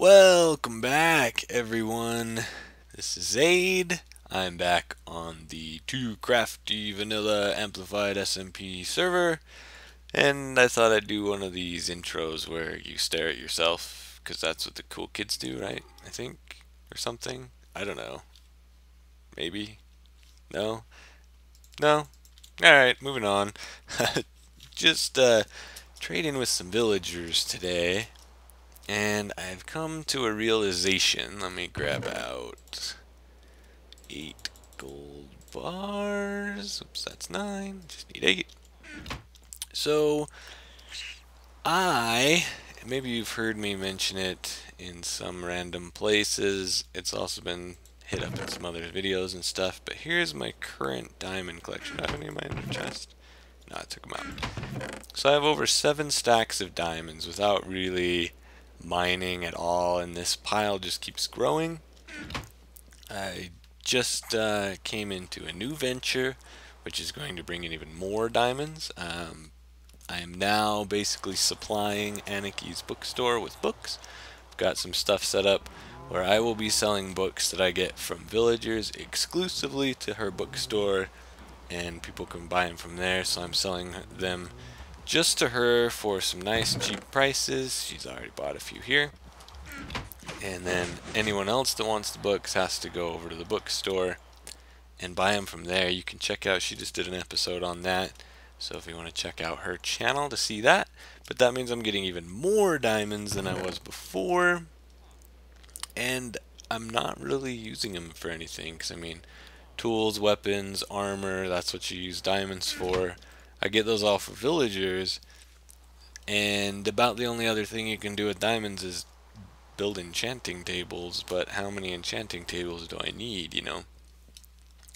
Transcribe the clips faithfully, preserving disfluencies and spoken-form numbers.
Welcome back, everyone. This is Xade. I'm back on the Too Crafty Vanilla Amplified S M P server, and I thought I'd do one of these intros where you stare at yourself, because that's what the cool kids do, right? I think, or something. I don't know. Maybe? No? No? Alright, moving on. Just uh, trading with some villagers today. And I've come to a realization. Let me grab out eight gold bars. Oops, that's nine. Just need eight. So, I, maybe you've heard me mention it in some random places. It's also been hit up in some other videos and stuff. But here's my current diamond collection. Do I have any in my inner chest? No, I took them out. So I have over seven stacks of diamonds without really mining at all, and this pile just keeps growing. I just uh, came into a new venture which is going to bring in even more diamonds. um, I am now basically supplying Aniki's bookstore with books. I've got some stuff set up where I will be selling books that I get from villagers exclusively to her bookstore, and people can buy them from there, so I'm selling them just to her for some nice cheap prices. She's already bought a few here. And then anyone else that wants the books has to go over to the bookstore and buy them from there. You can check out, she just did an episode on that, so if you want to check out her channel to see that. But that means I'm getting even more diamonds than I was before, and I'm not really using them for anything, because I mean, tools, weapons, armor, that's what you use diamonds for. I get those all for villagers, and about the only other thing you can do with diamonds is build enchanting tables, but how many enchanting tables do I need, you know?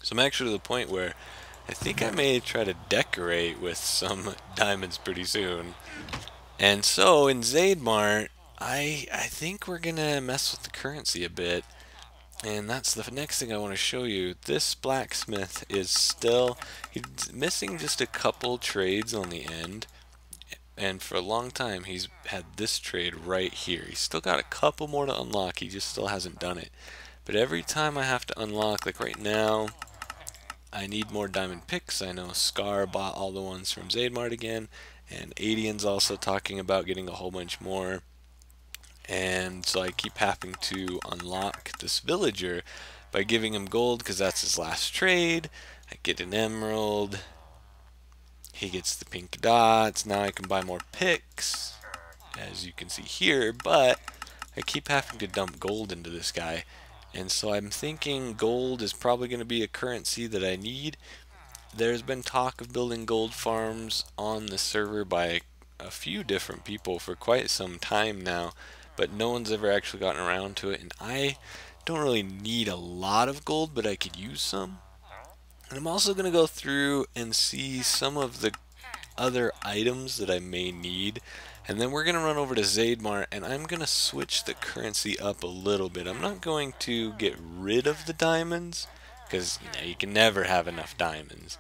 So I'm actually to the point where I think I may try to decorate with some diamonds pretty soon. And so in XadeMart, I, I think we're going to mess with the currency a bit. And that's the next thing I want to show you. This blacksmith is still, he's missing just a couple trades on the end. And for a long time, he's had this trade right here. He's still got a couple more to unlock. He just still hasn't done it. But every time I have to unlock, like right now, I need more diamond picks. I know Scar bought all the ones from XadeMart again. And Adian's also talking about getting a whole bunch more. And so I keep having to unlock this villager by giving him gold, because that's his last trade. I get an emerald. He gets the pink dots. Now I can buy more picks, as you can see here. But I keep having to dump gold into this guy. And so I'm thinking gold is probably going to be a currency that I need. There's been talk of building gold farms on the server by a few different people for quite some time now, but no one's ever actually gotten around to it, and I don't really need a lot of gold, but I could use some. And I'm also going to go through and see some of the other items that I may need, and then we're going to run over to XadeMart, and I'm going to switch the currency up a little bit. I'm not going to get rid of the diamonds, because you know, you can never have enough diamonds.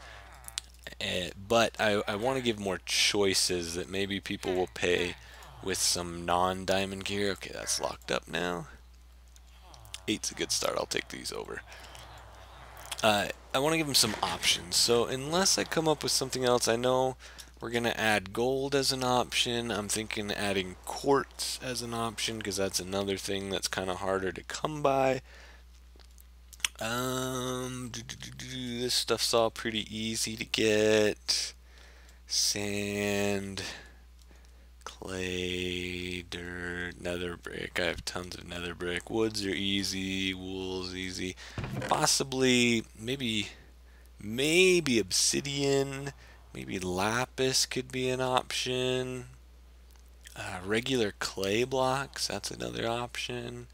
Uh, but I, I want to give more choices that maybe people will pay with some non-diamond gear. Okay, that's locked up now. Eight's a good start. I'll take these over. Uh, I want to give them some options. So unless I come up with something else, I know we're going to add gold as an option. I'm thinking adding quartz as an option, because that's another thing that's kind of harder to come by. Um, do, do, do, do, this stuff's all pretty easy to get. Sand, clay, dirt, nether brick. I have tons of nether brick. Woods are easy. Wool's easy. Possibly, maybe, maybe obsidian. Maybe lapis could be an option. Uh, regular clay blocks. That's another option.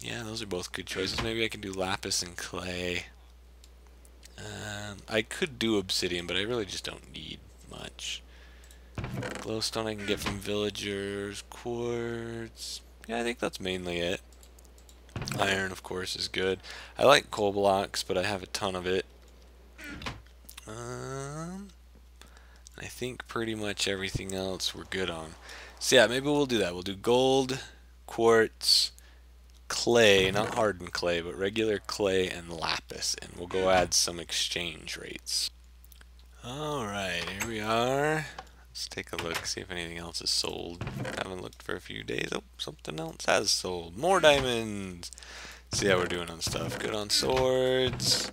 Yeah, those are both good choices. Maybe I can do lapis and clay. Um, I could do obsidian, but I really just don't need much. Glowstone I can get from villagers. Quartz. Yeah, I think that's mainly it. Iron, of course, is good. I like coal blocks, but I have a ton of it. Um, I think pretty much everything else we're good on. So yeah, maybe we'll do that. We'll do gold, quartz, clay, not hardened clay, but regular clay and lapis, and we'll go add some exchange rates. Alright, here we are. Let's take a look, see if anything else is sold. I haven't looked for a few days. Oh, something else has sold. More diamonds! See how we're doing on stuff. Good on swords,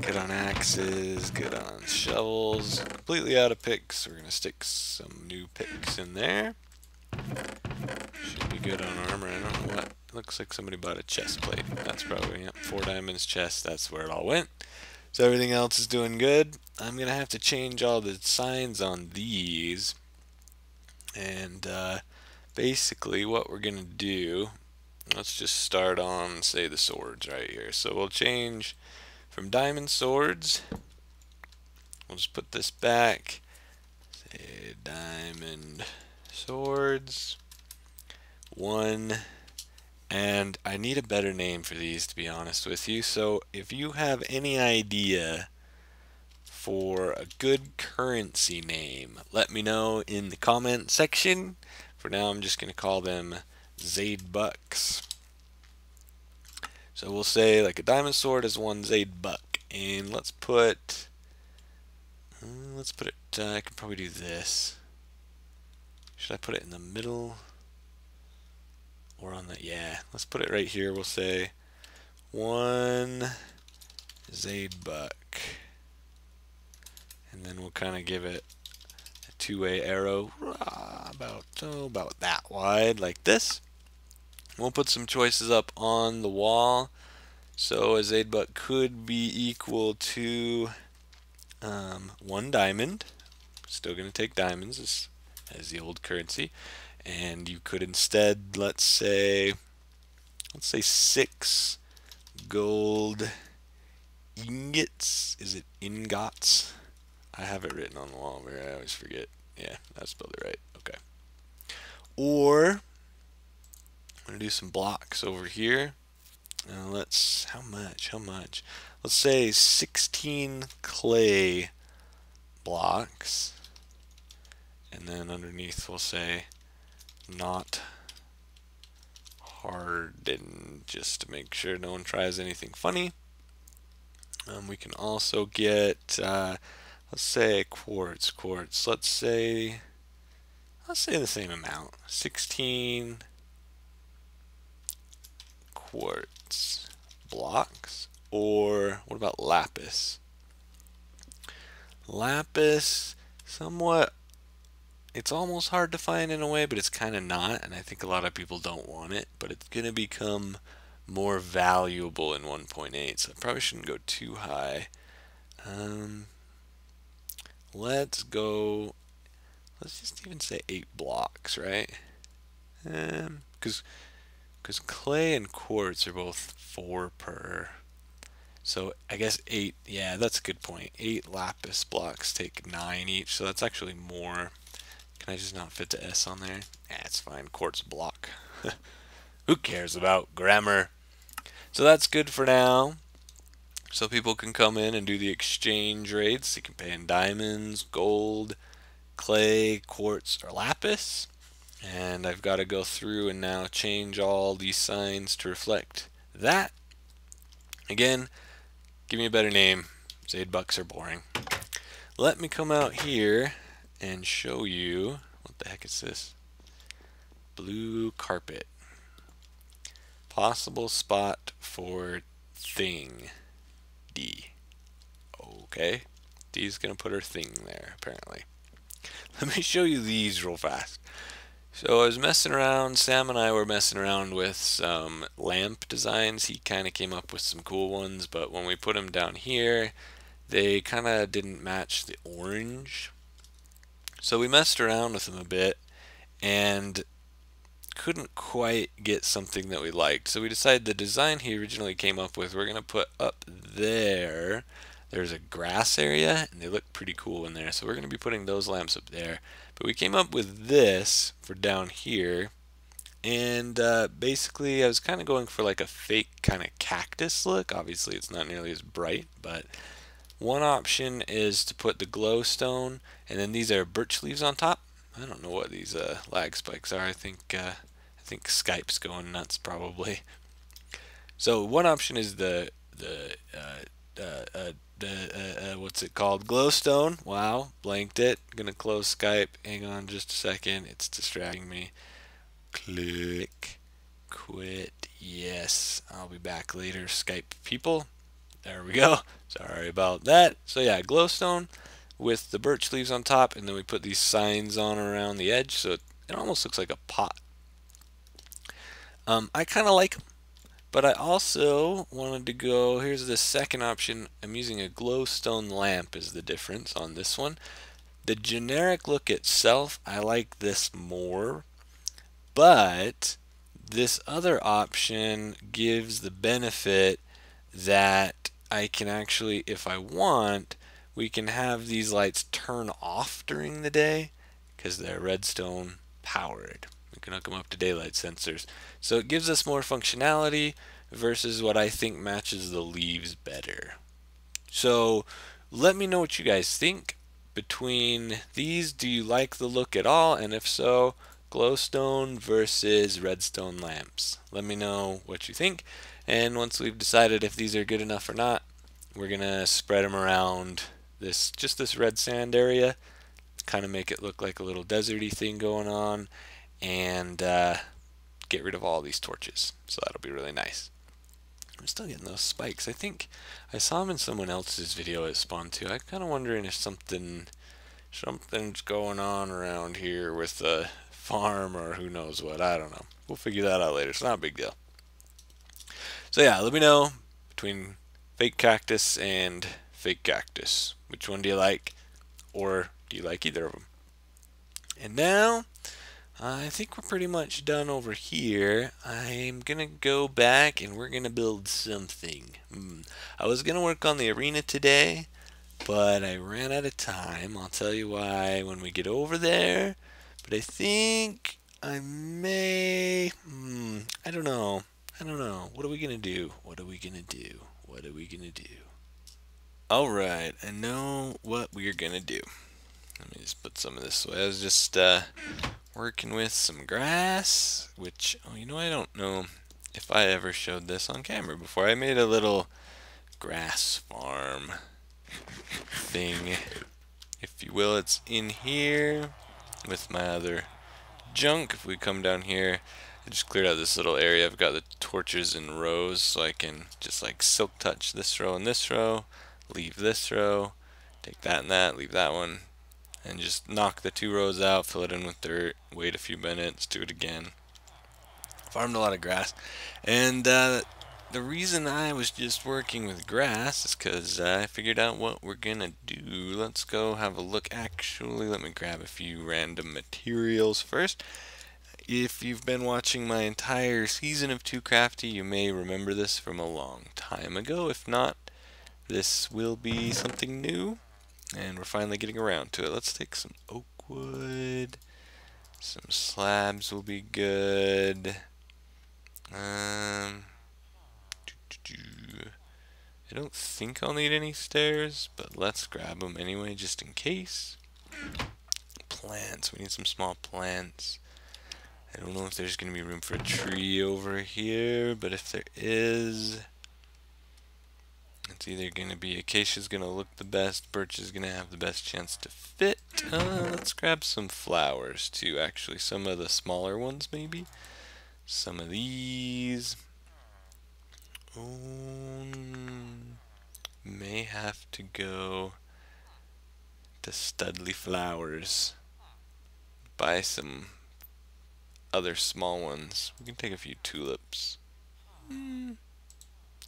good on axes, good on shovels. Completely out of picks. We're going to stick some new picks in there. Should be good on armor. I don't know what. Looks like somebody bought a chest plate. That's probably, yep, four diamonds chest. That's where it all went. So everything else is doing good. I'm going to have to change all the signs on these. And uh, basically what we're going to do, let's just start on, say, the swords right here. So we'll change from diamond swords. We'll just put this back. Say diamond swords. One. And I need a better name for these, to be honest with you. So if you have any idea for a good currency name, let me know in the comment section. For now, I'm just going to call them Xade Bucks. So we'll say like a diamond sword is one Xade Buck, and let's put uh, let's put it. Uh, I can probably do this. Should I put it in the middle? Or on that, yeah. Let's put it right here. We'll say one Xade Buck, and then we'll kind of give it a two-way arrow about oh, about that wide, like this. We'll put some choices up on the wall. So a Xade Buck could be equal to um, one diamond. Still going to take diamonds as, as the old currency. And you could instead, let's say, let's say six gold ingots. Is it ingots? I have it written on the wall where I always forget. Yeah, I spelled it right. Okay. Or I'm gonna do some blocks over here. Uh, let's how much? How much? Let's say sixteen clay blocks, and then underneath we'll say not hardened, just to make sure no one tries anything funny. Um, we can also get uh, let's say quartz quartz let's say let's say the same amount, sixteen quartz blocks. Or what about lapis? Lapis, somewhat, it's almost hard to find in a way, but it's kind of not, and I think a lot of people don't want it, but it's going to become more valuable in one point eight, so I probably shouldn't go too high. Um, let's go, let's just even say eight blocks, right? Um, because because clay and quartz are both four per, so I guess eight, yeah, that's a good point. Eight lapis blocks take nine each, so that's actually more. Can I just not fit the S on there? That's fine. Quartz block. Who cares about grammar? So that's good for now. So people can come in and do the exchange rates. You can pay in diamonds, gold, clay, quartz, or lapis. And I've got to go through and now change all these signs to reflect that. Again, give me a better name. Xade Bucks are boring. Let me come out here and show you, what the heck is this? Blue carpet. Possible spot for thing. D. Okay. D's gonna put her thing there, apparently. Let me show you these real fast. So I was messing around, Sam and I were messing around with some lamp designs. He kinda came up with some cool ones, but when we put them down here, they kinda didn't match the orange. So we messed around with them a bit and couldn't quite get something that we liked. So we decided the design he originally came up with, we're going to put up there. There's a grass area and they look pretty cool in there. So we're going to be putting those lamps up there. But we came up with this for down here. And uh, basically I was kind of going for like a fake kind of cactus look. Obviously it's not nearly as bright, but One option is to put the glowstone, and then these are birch leaves on top. I don't know what these uh, lag spikes are. I think uh, I think Skype's going nuts probably. So one option is the the uh, uh, uh, the uh, uh, what's it called? Glowstone. Wow, blanked it. I'm gonna close Skype. Hang on just a second. It's distracting me. Click. Quit. Yes, I'll be back later. Skype people. There we go. Sorry about that. So yeah, glowstone with the birch leaves on top, and then we put these signs on around the edge, so it, it almost looks like a pot. Um, I kind of like them, but I also wanted to go, here's the second option. I'm using a glowstone lamp is the difference on this one. The generic look itself, I like this more, but this other option gives the benefit that I can actually, if I want, we can have these lights turn off during the day because they're redstone powered. We can hook them up to daylight sensors. So it gives us more functionality versus what I think matches the leaves better. So let me know what you guys think between these. Do you like the look at all? And if so, glowstone versus redstone lamps. Let me know what you think. And once we've decided if these are good enough or not, we're gonna spread them around this, just this red sand area, kind of make it look like a little deserty thing going on, and uh, get rid of all these torches. So that'll be really nice. I'm still getting those spikes. I think I saw them in someone else's video at Spawn too. I'm kind of wondering if something, something's going on around here with the farm or who knows what. I don't know. We'll figure that out later. It's not a big deal. So yeah, let me know between fake cactus and fake cactus. Which one do you like? Or do you like either of them? And now, uh, I think we're pretty much done over here. I'm gonna go back and we're gonna build something. Mm. I was gonna work on the arena today, but I ran out of time. I'll tell you why when we get over there. But I think I may, hmm, I don't know. I don't know. What are we gonna do? What are we gonna do? What are we gonna do? Alright, I know what we're gonna do. Let me just put some of this away. I was just uh, working with some grass, which, oh, you know, I don't know if I ever showed this on camera before. I made a little grass farm thing, if you will. It's in here with my other junk. If we come down here, I just cleared out this little area. I've got the torches in rows, so I can just like silk touch this row and this row, leave this row, take that and that, leave that one, and just knock the two rows out, fill it in with dirt, wait a few minutes, do it again. Farmed a lot of grass, and uh, the reason I was just working with grass is because I figured out what we're gonna do. Let's go have a look. Actually, let me grab a few random materials first. If you've been watching my entire season of Too Crafty, you may remember this from a long time ago. If not, this will be something new, and we're finally getting around to it. Let's take some oak wood. Some slabs will be good. Um, I don't think I'll need any stairs, but let's grab them anyway, just in case. Plants. We need some small plants. I don't know if there's going to be room for a tree over here, but if there is, it's either going to be acacia's going to look the best, birch is going to have the best chance to fit. Uh, let's grab some flowers too, actually. Some of the smaller ones, maybe. Some of these. Oh, may have to go to Studley Flowers. Buy some other small ones. We can take a few tulips. Mm.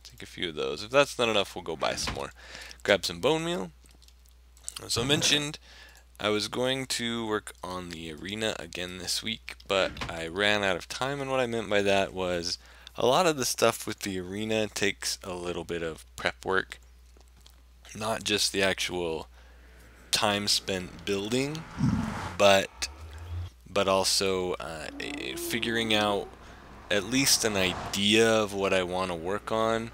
Take a few of those. If that's not enough, we'll go buy some more. Grab some bone meal. As I mentioned, I was going to work on the arena again this week, but I ran out of time, and what I meant by that was a lot of the stuff with the arena takes a little bit of prep work. Not just the actual time spent building, but but also uh, figuring out at least an idea of what I want to work on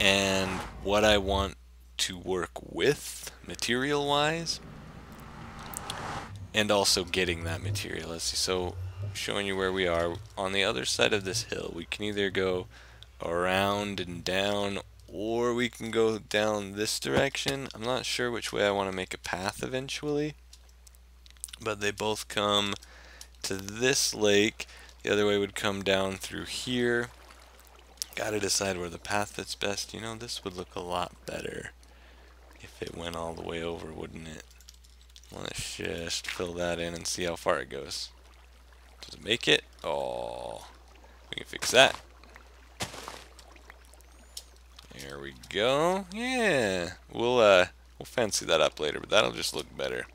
and what I want to work with material wise, and also getting that material. Let's see, so showing you where we are on the other side of this hill, we can either go around and down, or we can go down this direction. I'm not sure which way I want to make a path eventually, but they both come to this lake. The other way would come down through here. Gotta decide where the path fits best. You know, this would look a lot better if it went all the way over, wouldn't it? Let's just fill that in and see how far it goes. Does it make it? Oh, we can fix that. There we go. Yeah, we'll uh, we'll fancy that up later, but that'll just look better.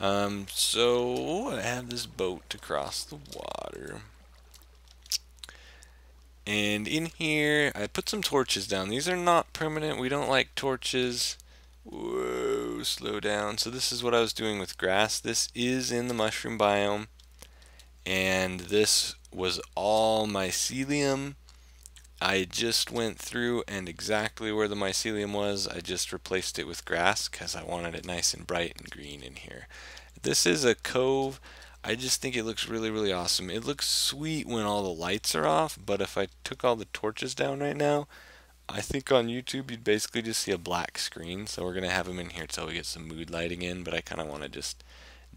Um, so I have this boat to cross the water, and in here I put some torches down. These are not permanent. We don't like torches. Whoa, slow down. So this is what I was doing with grass. This is in the mushroom biome, and this was all mycelium. I just went through, and exactly where the mycelium was, I just replaced it with grass because I wanted it nice and bright and green in here. This is a cove. I just think it looks really, really awesome. It looks sweet when all the lights are off, but if I took all the torches down right now, I think on YouTube you'd basically just see a black screen. So we're gonna have them in here till we get some mood lighting in, but I kind of want to just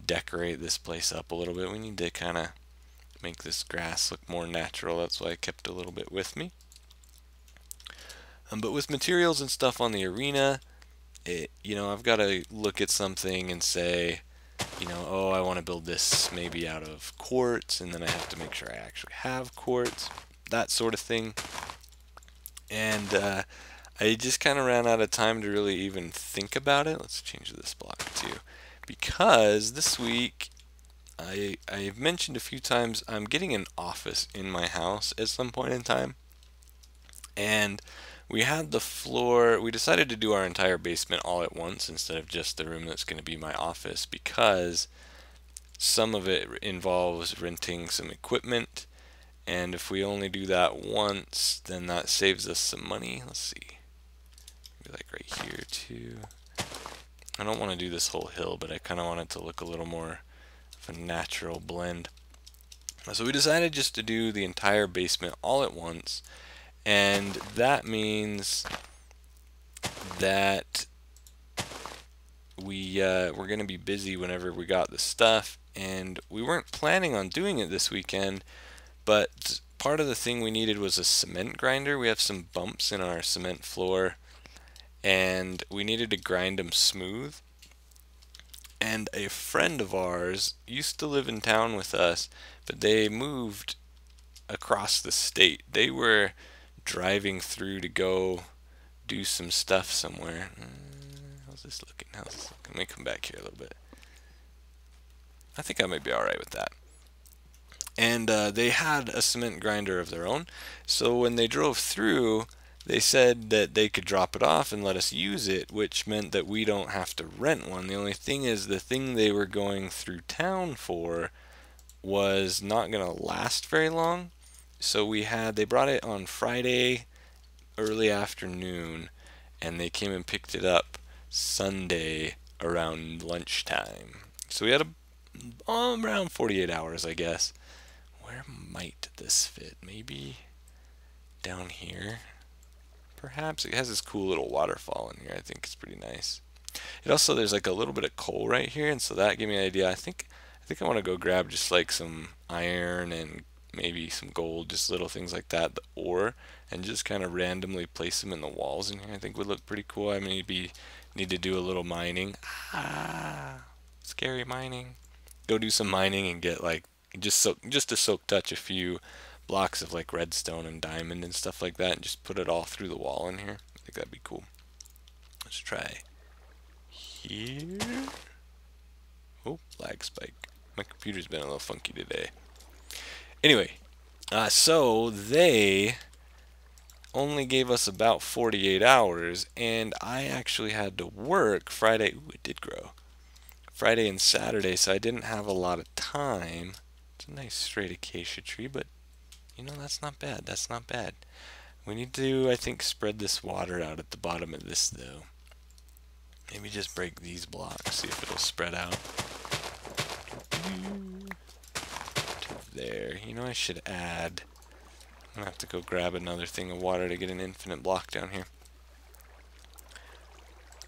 decorate this place up a little bit. We need to kind of make this grass look more natural. That's why I kept a little bit with me. Um, but with materials and stuff on the arena, it, you know, I've got to look at something and say, you know, oh, I want to build this maybe out of quartz, and then I have to make sure I actually have quartz, that sort of thing. And uh, I just kind of ran out of time to really even think about it. Let's change this block too, because this week I, I've mentioned a few times I'm getting an office in my house at some point in time. And we had the floor, we decided to do our entire basement all at once instead of just the room that's going to be my office, because some of it involves renting some equipment, and if we only do that once, then that saves us some money. Let's see, maybe like right here too. I don't want to do this whole hill, but I kind of want it to look a little more of a natural blend. So we decided just to do the entire basement all at once. And that means that we uh, we're going to be busy whenever we got the stuff, and we weren't planning on doing it this weekend, but part of the thing we needed was a cement grinder. We have some bumps in our cement floor, and we needed to grind them smooth. And a friend of ours used to live in town with us, but they moved across the state. They were driving through to go do some stuff somewhere. How's this looking? How's this looking? Let me come back here a little bit. I think I might be alright with that. And uh, they had a cement grinder of their own, so when they drove through, they said that they could drop it off and let us use it, which meant that we don't have to rent one. The only thing is, the thing they were going through town for was not going to last very long. So we had, they brought it on Friday early afternoon, and they came and picked it up Sunday around lunchtime. So we had a, um, around forty-eight hours, I guess. Where might this fit? Maybe down here? Perhaps. It has this cool little waterfall in here. I think it's pretty nice. It also, there's like a little bit of coal right here, and so that gave me an idea. I think I think I want to go grab just like some iron and maybe some gold, just little things like that, the ore, and just kind of randomly place them in the walls in here. I think would look pretty cool. I maybe need to do a little mining. Ah, scary mining. Go do some mining and get like, just so, just to soak touch a few blocks of like redstone and diamond and stuff like that, and just put it all through the wall in here. I think that'd be cool. Let's try here. Oh, lag spike. My computer's been a little funky today. Anyway, uh, so they only gave us about forty-eight hours, and I actually had to work Friday. Ooh, it did grow. Friday and Saturday, so I didn't have a lot of time. It's a nice straight acacia tree, but you know, that's not bad. That's not bad. We need to, I think, spread this water out at the bottom of this, though. Maybe just break these blocks, see if it'll spread out. There. You know, I should add... I'm going to have to go grab another thing of water to get an infinite block down here.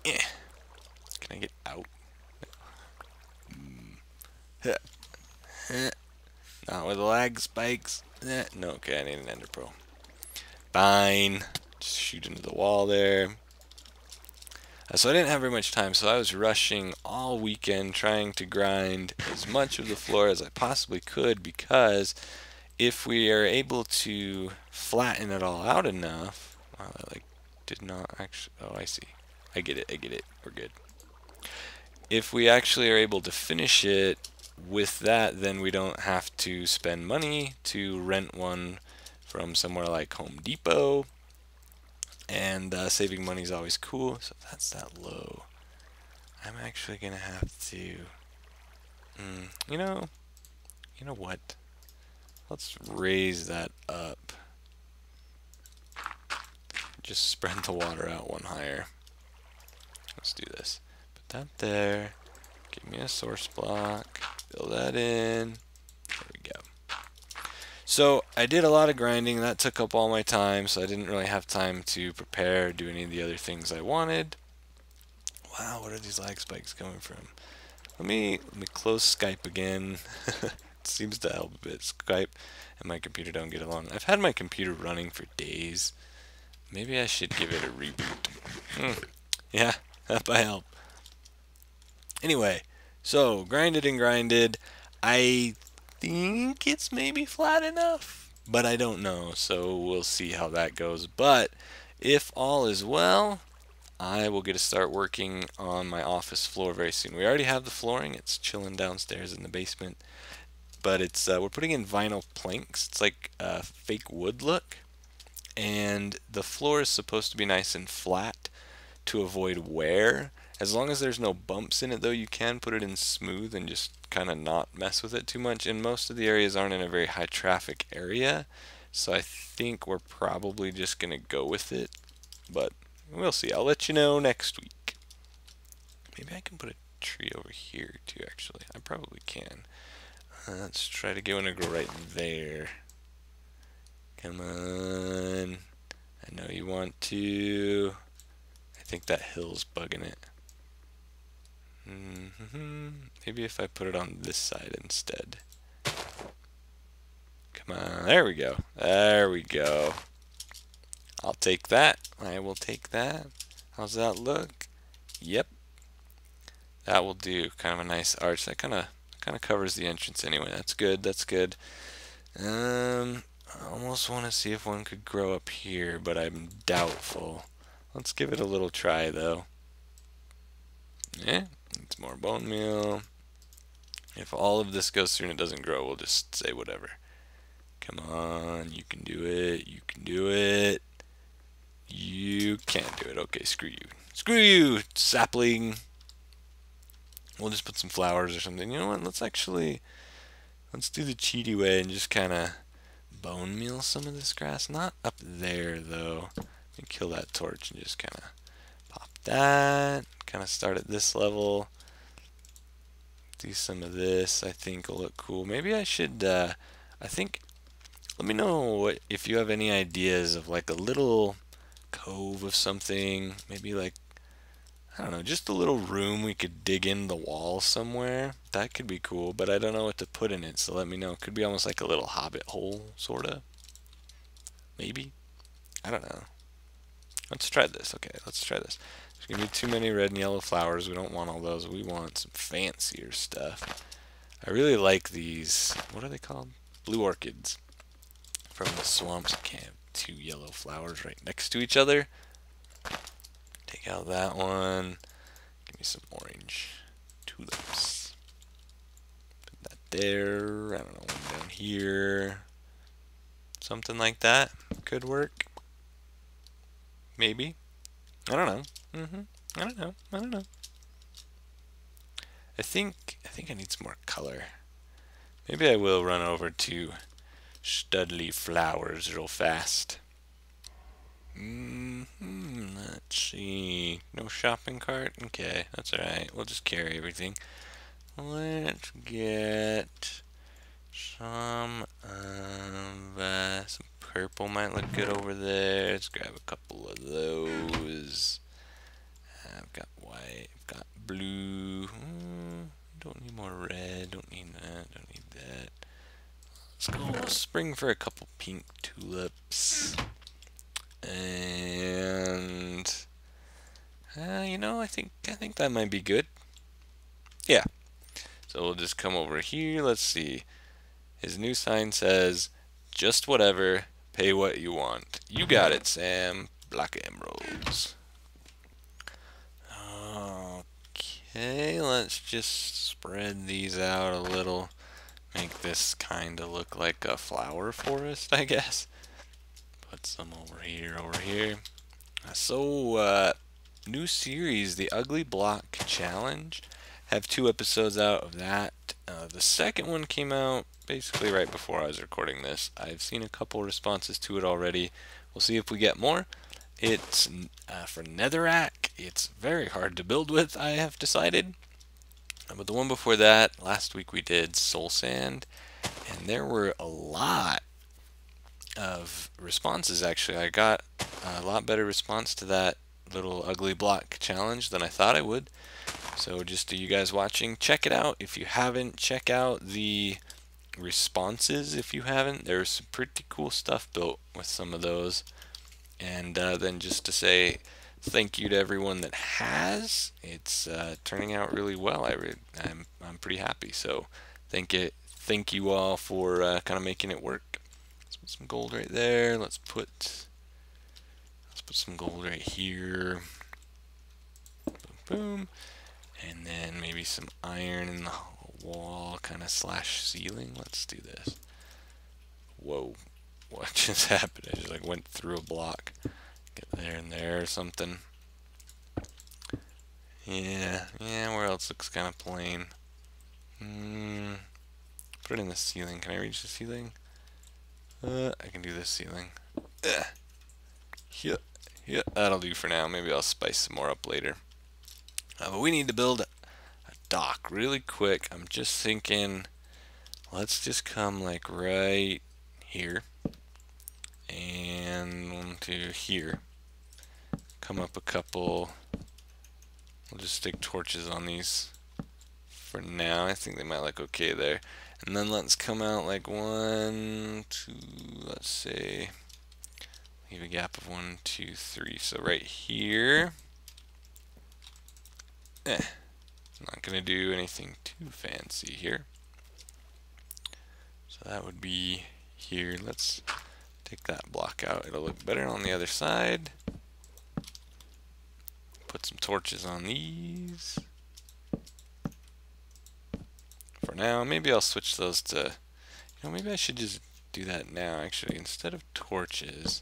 Yeah. Can I get out? No. Not with lag spikes. No, okay, I need an ender pearl. Fine. Just shoot into the wall there. So I didn't have very much time, so I was rushing all weekend trying to grind as much of the floor as I possibly could, because if we are able to flatten it all out enough... Wow, that like did not actually... Oh, I see. I get it, I get it. We're good. If we actually are able to finish it with that, then we don't have to spend money to rent one from somewhere like Home Depot. And uh, saving money is always cool, so that's that low. I'm actually gonna have to, mm, you know, you know what? Let's raise that up. Just spread the water out one higher. Let's do this. Put that there. Give me a source block. Fill that in. There we go. So I did a lot of grinding, that took up all my time, so I didn't really have time to prepare or do any of the other things I wanted. Wow, what are these lag spikes coming from? Let me, let me close Skype again. It seems to help a bit. Skype and my computer don't get along. I've had my computer running for days. Maybe I should give it a reboot. Mm. Yeah, that might help. Anyway, so grinded and grinded. I... I think it's maybe flat enough, but I don't know, so we'll see how that goes. But if all is well, I will get to start working on my office floor very soon. We already have the flooring, it's chilling downstairs in the basement, but it's uh, we're putting in vinyl planks. It's like a fake wood look, and the floor is supposed to be nice and flat to avoid wear. As long as there's no bumps in it, though, you can put it in smooth and just kind of not mess with it too much. And most of the areas aren't in a very high traffic area, so I think we're probably just going to go with it. But we'll see. I'll let you know next week. Maybe I can put a tree over here, too, actually. I probably can. Uh, let's try to get one to grow right there. Come on. I know you want to. I think that hill's bugging it. Mm-hmm. Maybe if I put it on this side instead. Come on, there we go. There we go. I'll take that. I will take that. How's that look? Yep. That will do. Kind of a nice arch. That kind of kind of covers the entrance anyway. That's good. That's good. Um, I almost want to see if one could grow up here, but I'm doubtful. Let's give it a little try though. Yeah. It's more bone meal. If all of this goes through and it doesn't grow, we'll just say whatever. Come on, you can do it, you can do it. You can't do it. Okay, screw you. Screw you, sapling. We'll just put some flowers or something. You know what, let's actually, let's do the cheaty way and just kind of bone meal some of this grass. Not up there, though. Let me kill that torch and just kind of pop that. Kind of start at this level. Do some of this. I think will look cool. Maybe I should. Uh, I think. Let me know what, if you have any ideas of like a little cove of something. Maybe like, I don't know, just a little room we could dig in the wall somewhere. That could be cool. But I don't know what to put in it. So let me know. It could be almost like a little hobbit hole, sorta. Maybe. I don't know. Let's try this. Okay, let's try this. There's going to be too many red and yellow flowers. We don't want all those. We want some fancier stuff. I really like these. What are they called? Blue orchids from the swamps. I can't have two yellow flowers right next to each other. Take out that one. Give me some orange tulips. Put that there. I don't know, one down here. Something like that could work. Maybe. I don't know. Mm-hmm. I don't know. I don't know. I think I think I need some more color. Maybe I will run over to Studley Flowers real fast. Mm-hmm. Let's see. No shopping cart? Okay, that's alright. We'll just carry everything. Let's get some of uh, some purple might look good over there. Let's grab a couple of those. I've got white, I've got blue. Mm, don't need more red, don't need that, don't need that. Let's go spring for a couple pink tulips. And uh, you know, I think I think that might be good. Yeah. So we'll just come over here. Let's see. His new sign says, "Just whatever, pay what you want." You got it, Sam. Black emeralds. Okay, let's just spread these out a little. Make this kind of look like a flower forest, I guess. Put some over here, over here. So, uh, new series, The Ugly Block Challenge. Have two episodes out of that. Uh, the second one came out basically right before I was recording this. I've seen a couple responses to it already. We'll see if we get more. It's uh, for netherrack. It's very hard to build with, I have decided. But the one before that, last week we did soul sand, and there were a lot of responses. Actually, I got a lot better response to that little ugly block challenge than I thought I would. So just to you guys watching, check it out. If you haven't, check out the responses. If you haven't, there's some pretty cool stuff built with some of those. And uh, then just to say thank you to everyone that has. It's uh, turning out really well. I re I'm I'm pretty happy. So thank it. Thank you all for uh, kind of making it work. Let's put some gold right there. Let's put let's put some gold right here. Boom, boom. And then maybe some iron in the wall, kind of slash ceiling. Let's do this. Whoa! What just happened? I just like went through a block. Get there and there or something. Yeah, yeah. Where else looks kind of plain? Hmm. Put it in the ceiling. Can I reach the ceiling? Uh, I can do this ceiling. Ugh. Yeah, yeah. That'll do for now. Maybe I'll spice some more up later. Uh, but we need to build a dock really quick. I'm just thinking, let's just come like right here and to here. Come up a couple. We'll just stick torches on these for now. I think they might look okay there. And then let's come out like one, two, let's say, leave a gap of one, two, three. So right here. Eh, not gonna do anything too fancy here. So that would be here. Let's take that block out. It'll look better on the other side. Put some torches on these. For now, maybe I'll switch those to, you know, maybe I should just do that now actually. Instead of torches.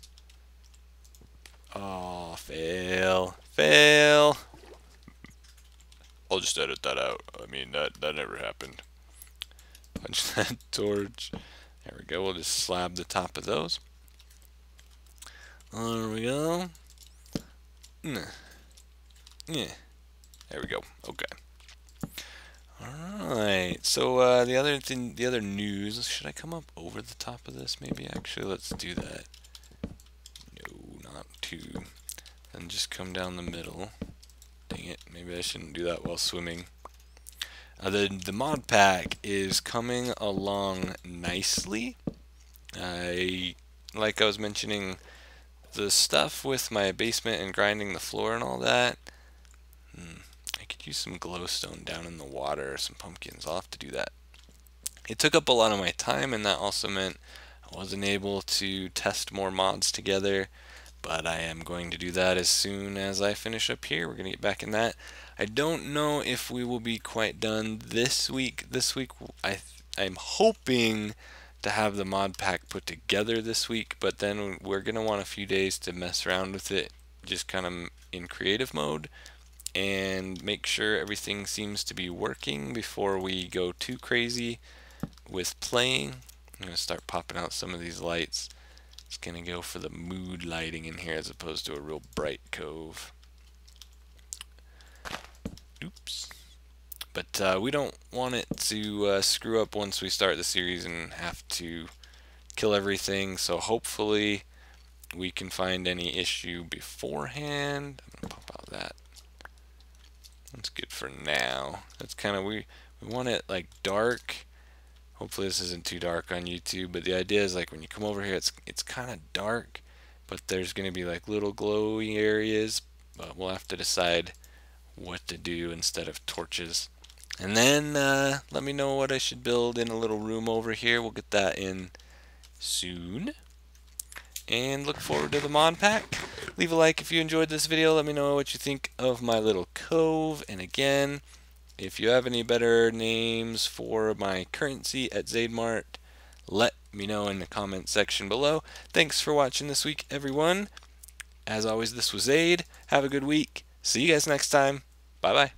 Oh, fail. Fail. I'll just edit that out. I mean, that, that never happened. Punch that torch. There we go. We'll just slab the top of those. There we go. Mm. Yeah. There we go. Okay. Alright. So, uh, the other thing, the other news, should I come up over the top of this maybe? Actually, let's do that. No, not too. Then just come down the middle. Dang it, maybe I shouldn't do that while swimming. Uh, the, the mod pack is coming along nicely. I, like I was mentioning, the stuff with my basement and grinding the floor and all that. Hmm, I could use some glowstone down in the water or some pumpkins. I'll have to do that. It took up a lot of my time, and that also meant I wasn't able to test more mods together. But I am going to do that as soon as I finish up here. We're going to get back in that. I don't know if we will be quite done this week. This week, I I'm hoping to have the mod pack put together this week. But then we're going to want a few days to mess around with it. Just kind of in creative mode. And make sure everything seems to be working before we go too crazy with playing. I'm going to start popping out some of these lights. It's gonna go for the mood lighting in here as opposed to a real bright cove. Oops. But uh, we don't want it to uh, screw up once we start the series and have to kill everything, so hopefully we can find any issue beforehand. I'm gonna pop out that. That's good for now. That's kind of weird. We want it like dark. Hopefully this isn't too dark on YouTube, but the idea is like when you come over here, it's it's kind of dark, but there's gonna be like little glowy areas. But we'll have to decide what to do instead of torches. And then uh, let me know what I should build in a little room over here. We'll get that in soon. And look forward to the mod pack. Leave a like if you enjoyed this video. Let me know what you think of my little cove. And again, if you have any better names for my currency at XadeMart, let me know in the comment section below. Thanks for watching this week, everyone. As always, this was Xade. Have a good week. See you guys next time. Bye-bye.